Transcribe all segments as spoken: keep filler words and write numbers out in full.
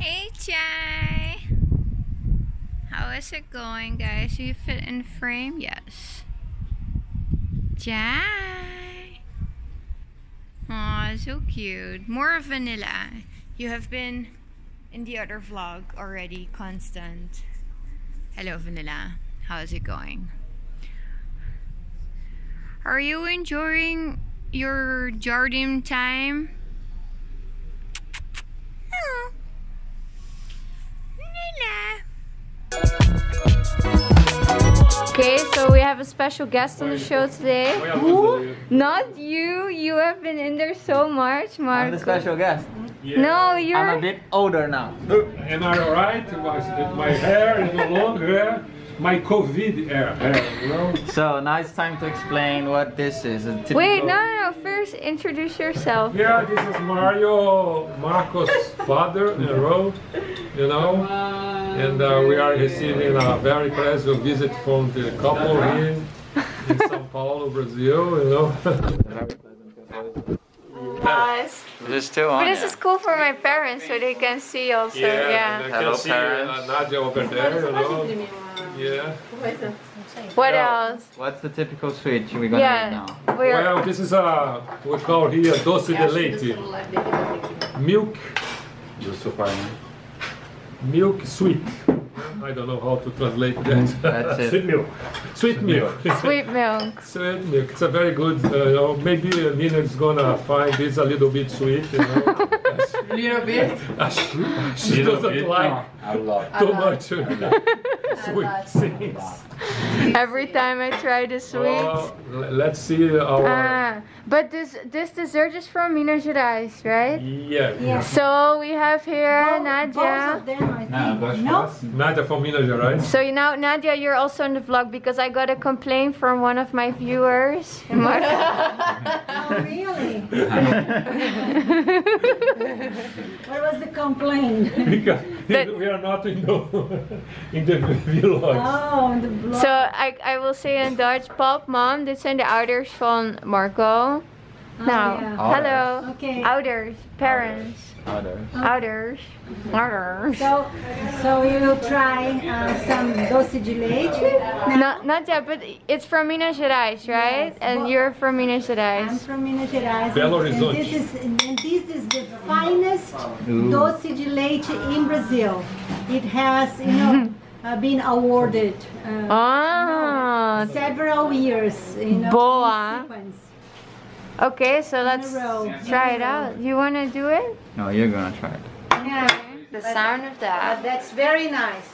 Hey Chai! How is it going, guys? Do you fit in frame? Yes. Chai! Aw, so cute. More of Vanilla. You have been in the other vlog already, constant. Hello Vanilla, how is it going? Are you enjoying your garden time? No. Okay, so we have a special guest on the show today. Who? Not you. You have been in there so much, Marco. I'm the special guest. Yeah. No, you're... I'm a bit older now. And I'm alright. My hair is no longer my COVID hair. hair you know? So now it's time to explain what this is. Wait, no, no, no. First, introduce yourself. Yeah, this is Mario, Marco's father in a row. You know, and uh, we are receiving a very pleasant visit from the couple here in Sao Paulo, Brazil. You know. Nice. This is still on, but this yeah. is cool for my parents, so they can see also. Yeah, yeah. They can Hello, see parents. Uh, Nadia over there. You know? Yeah. What else? What's the typical sweet we're gonna yeah. eat now? We're well, this is a we call here doce de leite, milk. Just so far. Milk sweet. I don't know how to translate that. That's it. Sweet milk. Sweet milk. Sweet milk. Sweet milk. It's a very good, uh, you know, maybe Nina is gonna find this a little bit sweet, you know. A little bit? She, she little doesn't bit. like no, I love. too I much love. sweet things. Every time I try the sweets. Uh, let's see our... Ah, but this this dessert is from Minas Gerais, right? Yeah. yeah. So we have here both, Nadia. Both of them, I think. Nah, no? Nadia from Minas Gerais. So you know, Nadia, you're also in the vlog because I got a complaint from one of my viewers. Oh, really? What was the complaint? Because that we are not in the, in the vlogs. Oh, in the vlog. So I, I will say in Dutch, pap, mom, dit zijn de ouders van Marco. Oh, now, yeah. hello, okay. ouders, parents, ouders, ouders, ouders. ouders. So, so you try uh, some doce de leite? No, not yet, but it's from Minas Gerais, right? Yes. And well, you're from Minas Gerais. I'm from Minas Gerais. Belo Horizonte. And this is, and this is the finest Ooh. doce de leite in Brazil. It has, you know. Uh, been awarded uh, ah. you know, several years in a Boa. sequence. Okay, so let's try it out. You want to do it? No, you're going to try it. Yeah. Okay. The but sound of that. But that's very nice.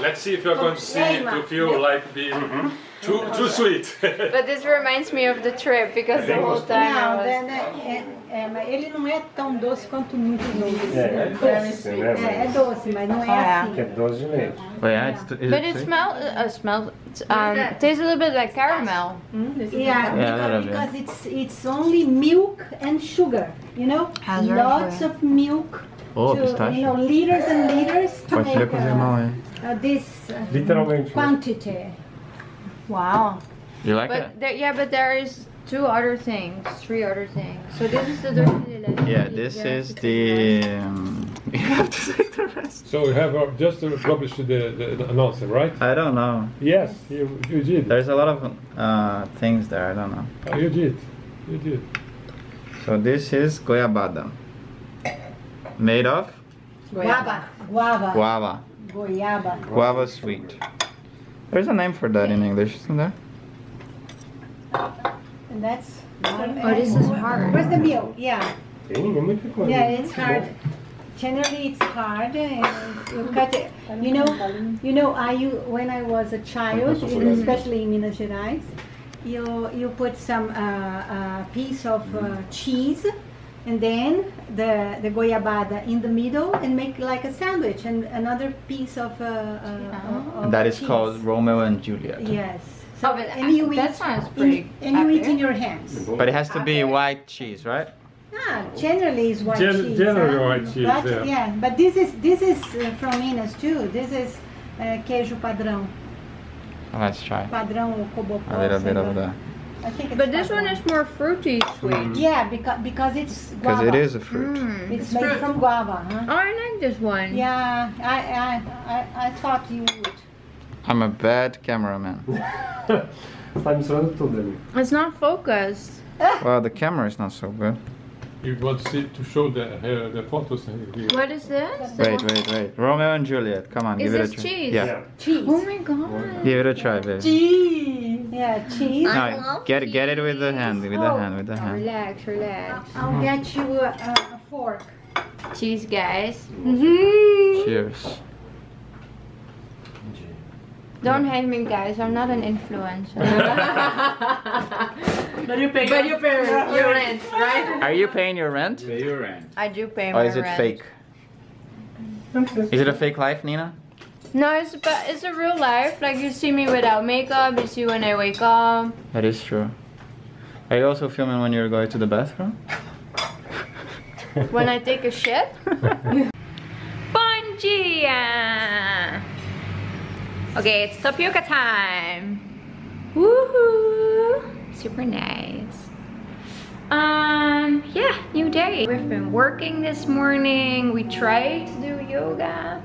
Let's see if you're going to see it to feel yeah. like being mm-hmm. too, too sweet. But this reminds me of the trip because the whole time no, I was... É, mas ele não é tão doce quanto muito doce. É, é doce, é, é doce, mas não é assim. É doce de leite. But it smells, uh, smell, um, tastes a little bit like caramel. Mm, yeah, yeah, because, because it's it's only milk and sugar, you know, Has lots of milk. Oh, to, pistache. You know, liters and liters to make uh, uh, this uh, quantity. Wow. You like but it? There, yeah, but there is. Two other things, three other things. So this is the doce. Yeah, this is the. Um, you have to take the rest. So we have uh, just to publish the, the, the announcement, right? I don't know. Yes, you, you did. There's a lot of uh, things there. I don't know. Oh, you did, you did. So this is goiabada, made of guava, guava, guava, goiaba, guava sweet. There's a name for that in English, isn't there? And that's oh, this is hard. Where's the milk? Yeah. Yeah, it's hard. Generally, it's hard. And you cut it. You know, you know. I you when I was a child, especially in Minas Gerais, you you put some uh, uh, piece of uh, cheese, and then the the goiabada in the middle, and make like a sandwich, and another piece of. Uh, uh, of that is cheese. Called Romeo and Juliet. Yes. So, oh, but and you eat, that sounds pretty. And you eat in your hands. But it has to be white cheese, right? Ah, generally it's white Gen cheese. Generally uh, white cheese, but, yeah. yeah. But this is this is uh, from Minas too. This is uh, queijo padrão. Let's try. Padrão, a little bit of that. I think it's but this one is more fruity sweet. Mm. Yeah, because because it's guava. Because it is a fruit. Mm. It's, it's made fruit. from guava, huh? Oh, I like this one. Yeah, I I I, I thought you would. I'm a bad cameraman. It's not focused. Well, the camera is not so good. You want to, see, to show the uh, the photos here. What is this? Wait, wait, wait. Romeo and Juliet. Come on, is give it a try. Is this cheese? Yeah. yeah. Cheese. Oh my god. Give it a try, baby. Cheese. Yeah, cheese. I no, love get cheese. Get it with the hand, with oh. the hand, with the hand. Relax, relax. I'll, I'll get you a, a fork. Cheese, guys. Mm-hmm. Cheers. Don't hate me, guys. I'm not an influencer. But you pay. But you pay your, your rent, right? Are you paying your rent? You pay your rent. I do pay my rent. Or is it rent. fake? Is it a fake life, Nina? No, it's but it's a real life. Like you see me without makeup. You see when I wake up. That is true. Are you also filming when you're going to the bathroom? When I take a shit. Bom dia. Okay, it's tapioca time! Woohoo! Super nice. Um, yeah, new day. We've been working this morning. We tried to do yoga.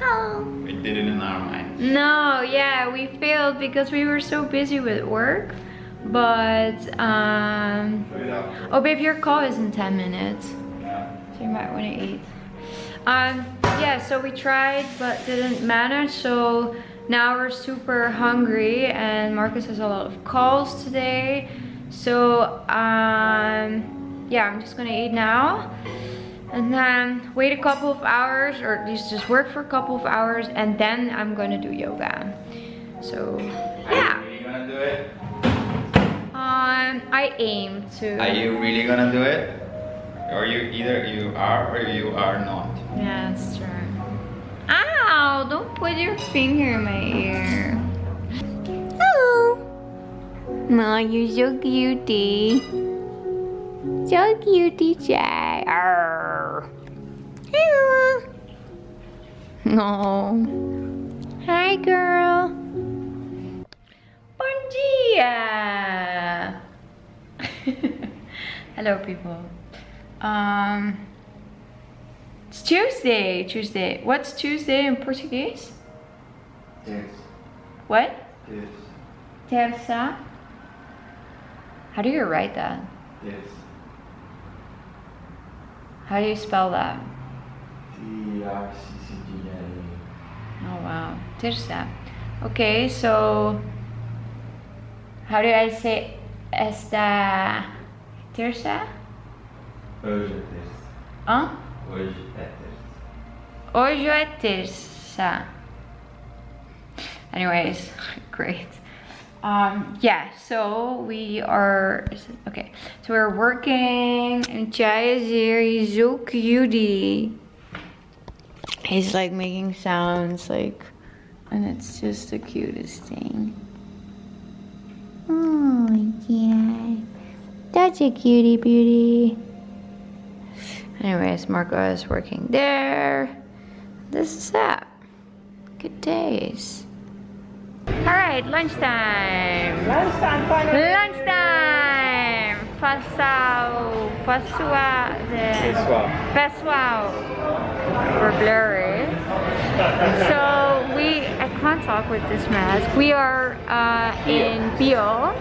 Oh. We did it in our minds. No, yeah, we failed because we were so busy with work. But, um... oh, babe, your call is in ten minutes. Yeah. So you might want to eat. Um, yeah, so we tried but didn't manage, so now we're super hungry and Marcus has a lot of calls today, so um, yeah, I'm just gonna eat now and then wait a couple of hours, or at least just work for a couple of hours, and then I'm gonna do yoga. So yeah. Are you really gonna do it? Um, I aim to. Are you really gonna do it? Or you either you are or you are not. Yeah, that's true. Ow! Don't put your finger in my ear. Hello. Aw, you're so cutie. So cutie, Chai. Hello. No. Hi, girl. Bon dia. Hello, people. Um, it's Tuesday, Tuesday. What's Tuesday in Portuguese? Terça. What? Terça. Terça. How do you write that? Yes. How do you spell that? T R C C D A. Oh wow, terça. Okay, so how do I say esta terça? Hoje é terça. Hã? Hoje é terça. Hoje é terça. Anyways, great. Um, yeah, so we are... Okay, so we're working and Chai is here. He's so cutie. He's like making sounds like... And it's just the cutest thing. Oh, yeah. That's a cutie beauty. Anyways, Marco is working there. This is that. Good days. Alright, lunchtime. Lunchtime, finally. Lunchtime. Passau. Passua. Pessoal. Pessoal. We're blurry. So we, I can't talk with this mask. We are uh, in Bio.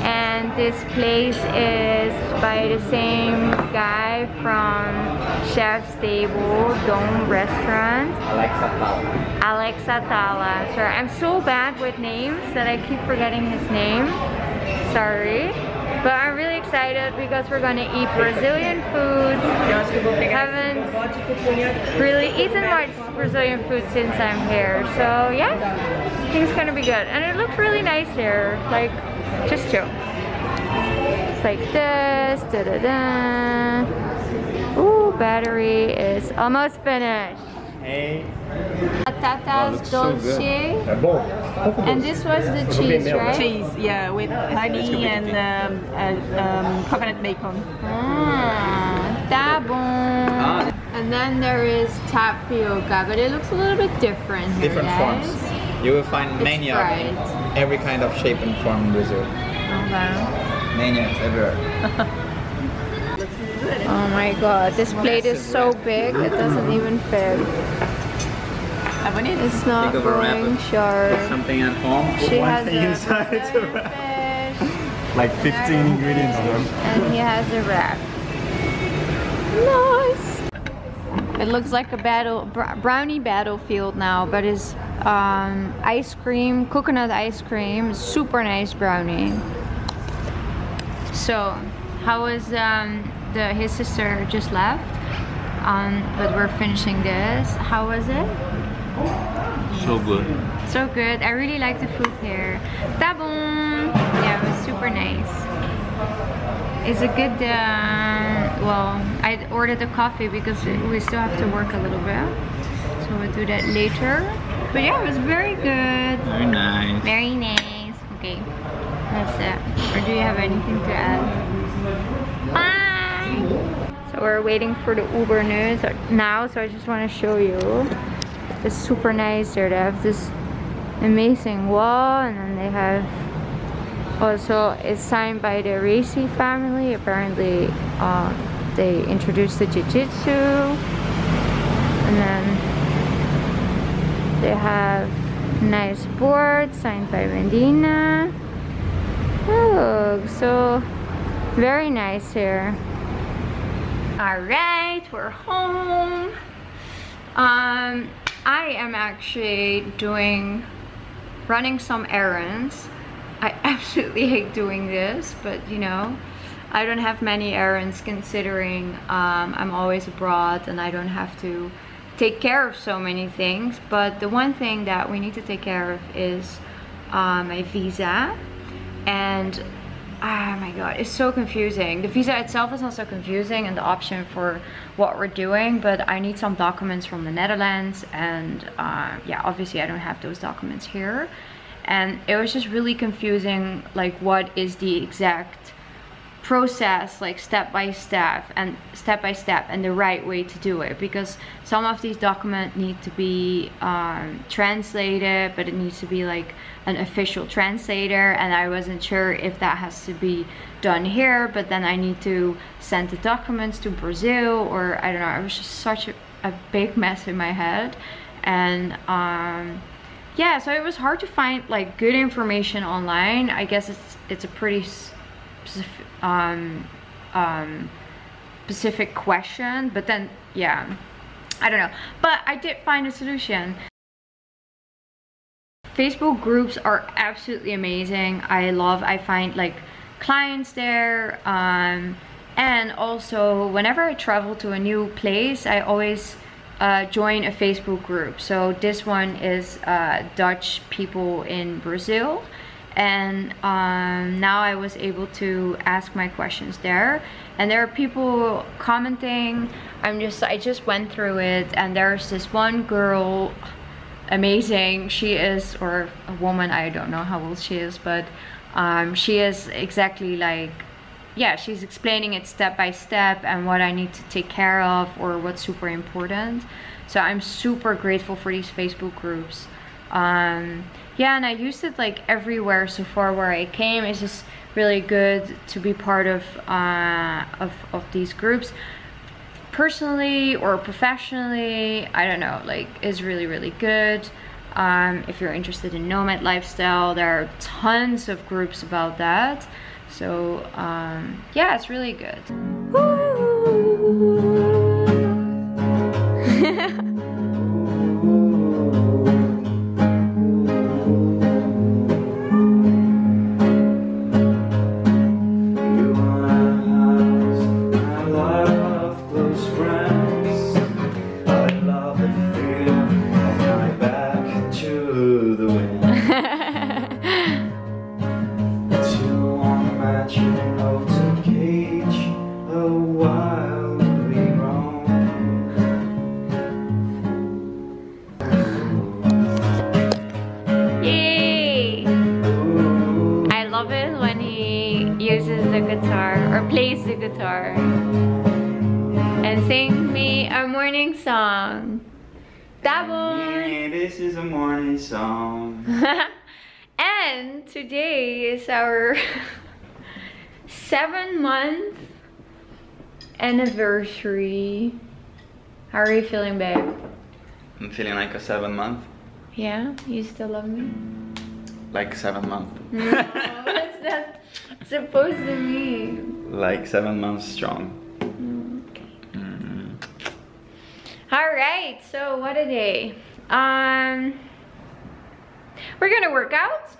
And this place is by the same guy from Chef's Table, Dom Restaurant. Alexa Tala. Alexa Tala. Sorry, I'm so bad with names that I keep forgetting his name. Sorry. But I'm really excited because we're gonna eat Brazilian food. Haven't really eaten much Brazilian food since I'm here. So yeah, I think it's gonna be good. And it looks really nice here. Like, just chill. It's like this, da da da. Ooh, battery is almost finished. Hey. Patatas oh, dolce. So and this was the cheese, right? Cheese, yeah, with honey and um, and, um, coconut bacon. Ah, tá bom. And then there is tapioca, but it looks a little bit different here, Different guys. forms. You will find it's many fried. of every kind of shape and form in Brazil. Wow. Maniacs everywhere. Oh my god, this plate is so big, it doesn't even fit. It's not going sure. Something at home. She has thing a inside fish, like fifteen ingredients. And he has a wrap. Nice. It looks like a battle brownie battlefield now, but it's um, ice cream, coconut ice cream, super nice brownie. So, how was um, the his sister just left? Um, but we're finishing this. How was it? So good. So good. I really like the food here. Tá bom. Yeah, it was super nice. It's a good, uh, well, I ordered a coffee because we still have to work a little bit. So we'll do that later. But yeah, it was very good. Very nice. Very nice. Okay. That's it. Or do you have anything to add? Bye! So we're waiting for the Uber news now, so I just want to show you. It's super nice there. They have this amazing wall, and then they have also, it's signed by the Reisi family. Apparently uh, they introduced the jiu-jitsu, and then they have nice board signed by Vendina. Oh, so very nice here. All right, we're home. Um, I am actually doing, running some errands. I absolutely hate doing this, but you know, I don't have many errands considering um, I'm always abroad and I don't have to take care of so many things. But the one thing that we need to take care of is uh, my visa. And oh my god, it's so confusing. The visa itself is not so confusing, and the option for what we're doing, but I need some documents from the Netherlands, and uh, yeah, obviously I don't have those documents here, and it was just really confusing, like what is the exact process, like step by step and step by step and the right way to do it, because some of these documents need to be um, translated, but it needs to be like an official translator, and I wasn't sure if that has to be done here, but then I need to send the documents to Brazil, or I don't know, it was just such a, a big mess in my head. And um, yeah, so it was hard to find like good information online. I guess it's it's a pretty Um, um, specific question, but then yeah, I don't know, but I did find a solution. Facebook groups are absolutely amazing. I love, I find like clients there, um, and also whenever I travel to a new place, I always uh, join a Facebook group. So this one is uh, Dutch people in Brazil, and um, now I was able to ask my questions there, and there are people commenting. I'm just I just went through it, and there's this one girl, amazing, she is, or a woman, I don't know how old she is, but um, she is exactly like, yeah, she's explaining it step by step and what I need to take care of or what's super important. So I'm super grateful for these Facebook groups. Um, yeah, and I used it like everywhere so far where I came. It's just really good to be part of, uh, of, of these groups. Personally or professionally, I don't know, like it's really, really good. Um, if you're interested in nomad lifestyle, there are tons of groups about that. So um, yeah, it's really good. Woo! And sing me a morning song. That one. Yeah, this is a morning song. And today is our seven month anniversary. How are you feeling, babe? I'm feeling like a seven month. Yeah, you still love me? Like seven month. No, that's not supposed to mean. Like seven months strong. Okay. Mm. All right, so what a day. Um, we're gonna work out.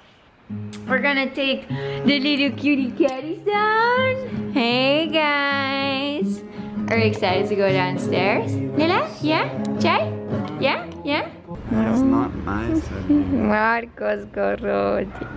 We're gonna take the little cutie catties down. Hey guys, are you excited to go downstairs? Nina, yeah, Chai, yeah, yeah. That's not nice. Marcos Gorodi.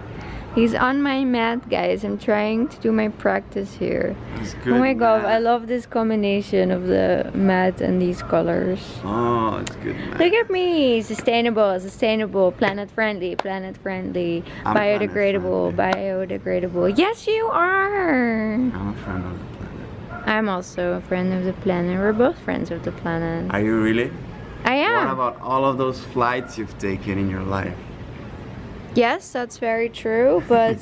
He's on my mat, guys. I'm trying to do my practice here. Good, oh my god, mat. I love this combination of the mat and these colors. Oh, it's good, mat. Look at me. Sustainable, sustainable, planet friendly, planet friendly, I'm biodegradable, planet friendly. biodegradable. Yes, you are. I'm a friend of the planet. I'm also a friend of the planet. We're both friends of the planet. Are you really? I am. What about all of those flights you've taken in your life? Yes, that's very true, but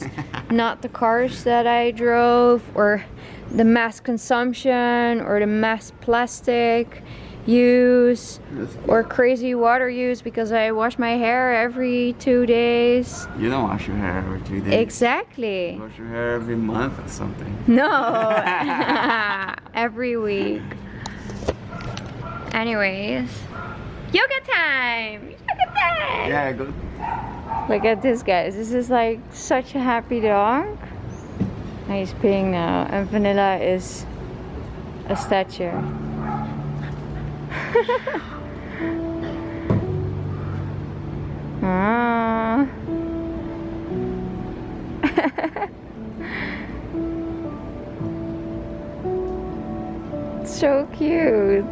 not the cars that I drove, or the mass consumption, or the mass plastic use, or crazy water use, because I wash my hair every two days. You don't wash your hair every two days. Exactly. You wash your hair every month or something. No, every week. Anyways, yoga time! Yoga time! Yeah, go. Look at this, guys. This is like such a happy dog. And he's peeing now. And Vanilla is a statue. Ah. So cute.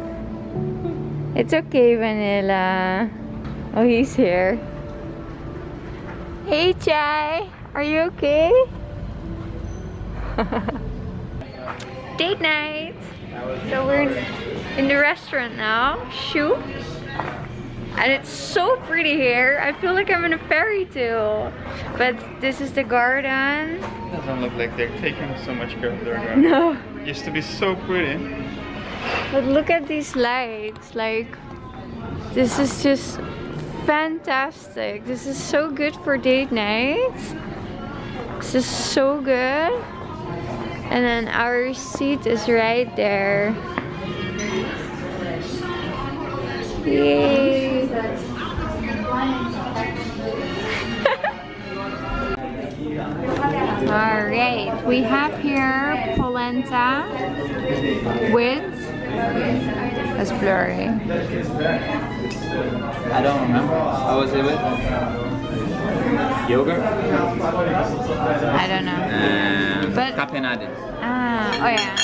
It's okay, Vanilla. Oh, he's here. Hey Chai, are you okay? Date night! So we're in the restaurant now, Shoo. And it's so pretty here, I feel like I'm in a fairy tale. But this is the garden. It doesn't look like they're taking so much care of their garden. No. It used to be so pretty. But look at these lights, like, this is just fantastic. This is so good for date nights. This is so good. And then our seat is right there. Yay. All right, we have here polenta with That's blurry. I don't remember. How was it with? Yogurt? I don't know. Uh, but capenade. Ah, oh yeah.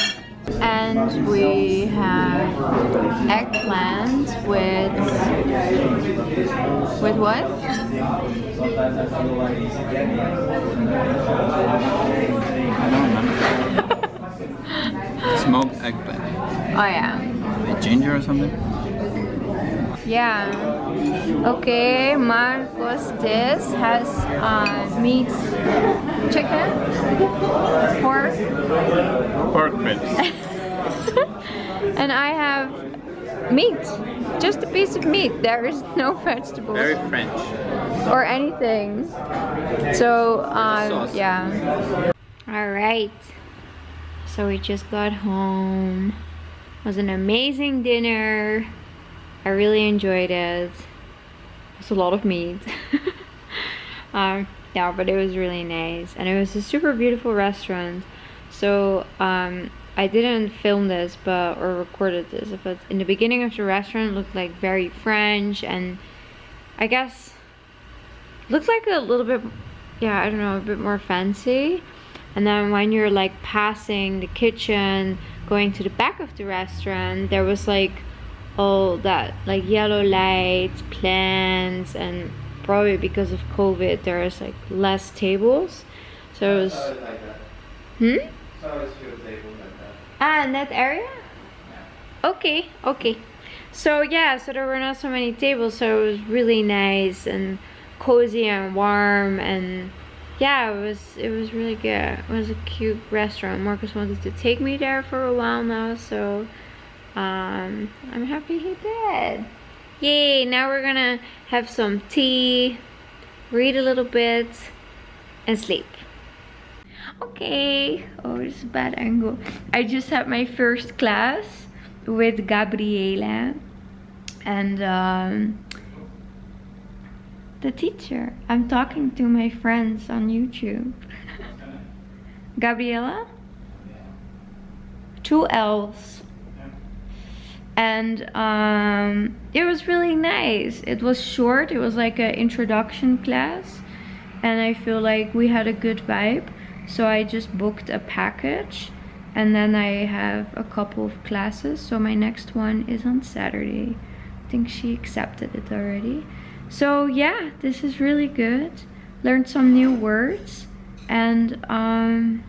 And we have eggplant with with what? I don't remember. Smoked eggplant. Oh yeah. With ginger or something? Yeah. Okay, Marcos this has uh, meat, chicken, pork. Pork ribs. And I have meat. Just a piece of meat. There is no vegetables. Very French. Or anything. So, uh, yeah. Alright. So we just got home. It was an amazing dinner. I really enjoyed it. It was a lot of meat. um, yeah, but it was really nice. And it was a super beautiful restaurant. So um, I didn't film this but or recorded this. But in the beginning of the restaurant, it looked like very French. And I guess it looked like a little bit, yeah, I don't know, a bit more fancy. And then when you're like passing the kitchen, going to the back of the restaurant, there was like all that like yellow lights, plants, and probably because of COVID, there was like less tables. So it was. So it was like that. Hmm? So it's your table like that. Ah, in that area? Yeah. Okay, okay. So yeah, so there were not so many tables, so it was really nice and cozy and warm and yeah, it was it was really good. It was a cute restaurant. Marcos wanted to take me there for a while now, so um, I'm happy he did. Yay! Now we're gonna have some tea, read a little bit, and sleep. Okay. Oh, it's a bad angle. I just had my first class with Gabriela and um, the teacher. I'm talking to my friends on YouTube. Gabriela? Two L's. And um, it was really nice. It was short. It was like an introduction class. And I feel like we had a good vibe. So I just booked a package. And then I have a couple of classes. So my next one is on Saturday. I think she accepted it already. So yeah, this is really good. Learned some new words. And um...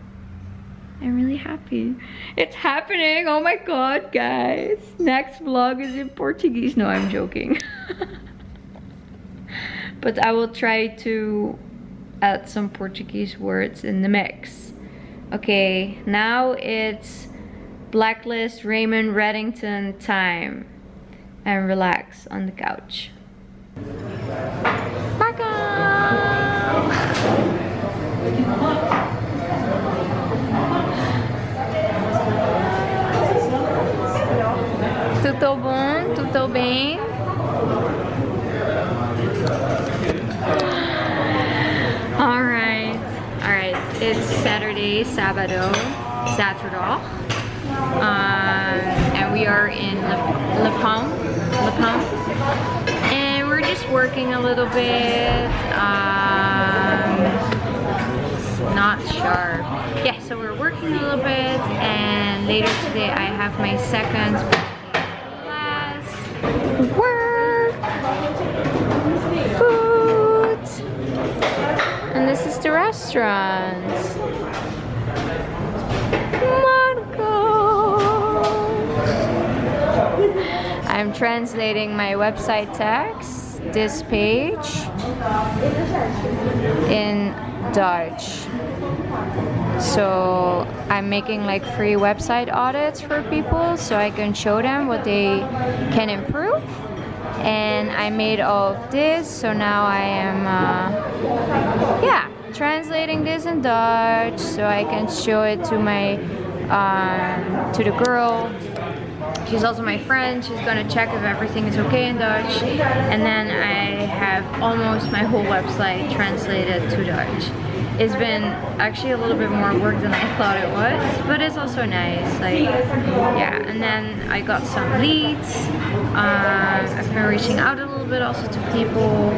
I'm really happy. It's happening. Oh my god, guys. Next vlog is in Portuguese. No, I'm joking. But I will try to add some Portuguese words in the mix. Okay, now it's Blacklist Raymond Reddington time. And relax on the couch. Marco! Tudo bom? Tudo bem? Alright, alright, it's Saturday, sábado, Zaterdag, um, and we are in Le Pont, Le Pont, and we're just working a little bit, um, not sharp, yeah, so we're working a little bit, and later today I have my second work, food, and this is the restaurant. Marco! I'm translating my website text, this page, in Dutch. So I'm making like free website audits for people so I can show them what they can improve, and I made all of this, so now I am uh, yeah, translating this in Dutch so I can show it to my um, to the girl. She's also my friend. She's gonna check if everything is okay in Dutch, and then I have almost my whole website translated to Dutch. It's been actually a little bit more work than I thought it was, but it's also nice, like, yeah. And then I got some leads, uh, I've been reaching out a little bit also to people,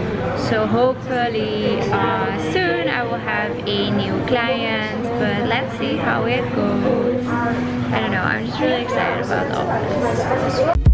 so hopefully uh, soon I will have a new client, but let's see how it goes. I don't know, I'm just really excited about all of this.